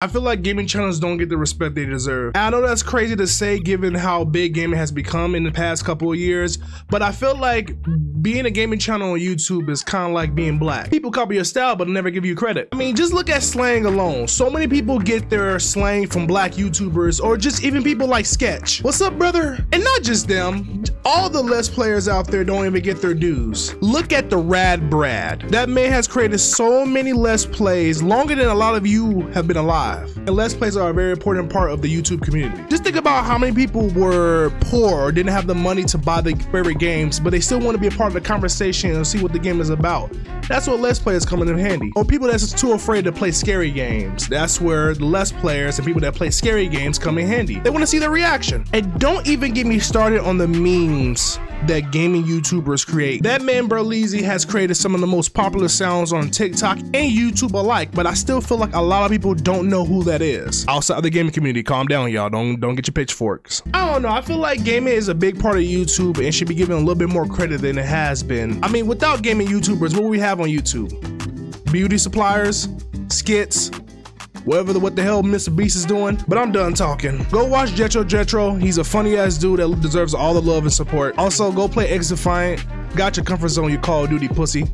I feel like gaming channels don't get the respect they deserve. I know that's crazy to say given how big gaming has become in the past couple of years, but I feel like being a gaming channel on YouTube is kind of like being black. People copy your style but never give you credit. I mean, just look at slang alone. So many people get their slang from black YouTubers or just even people like Sketch. What's up, brother? And not just them, all the Let's Players out there don't even get their dues. Look at the Rad Brad. That man has created so many Let's Plays longer than a lot of you have been alive. And Let's Plays are a very important part of the YouTube community. Just think about how many people were poor or didn't have the money to buy their favorite games, but they still want to be a part of the conversation and see what the game is about. That's where Let's Players come in handy. Or people that's too afraid to play scary games. That's where the Let's Players and people that play scary games come in handy. They want to see their reaction. And don't even get me started on the memes that gaming YouTubers create. That man Berlizzi has created some of the most popular sounds on TikTok and YouTube alike, but I still feel like a lot of people don't know who that is. Outside of the gaming community, calm down, y'all. Don't get your pitchforks. I don't know. I feel like gaming is a big part of YouTube and should be given a little bit more credit than it has been. I mean, without gaming YouTubers, what would we have on YouTube? Beauty suppliers, skits, whatever what the hell Mr. Beast is doing. But I'm done talking. Go watch Jetro. He's a funny ass dude that deserves all the love and support. Also, go play X Defiant. Got your comfort zone, you Call of Duty pussy.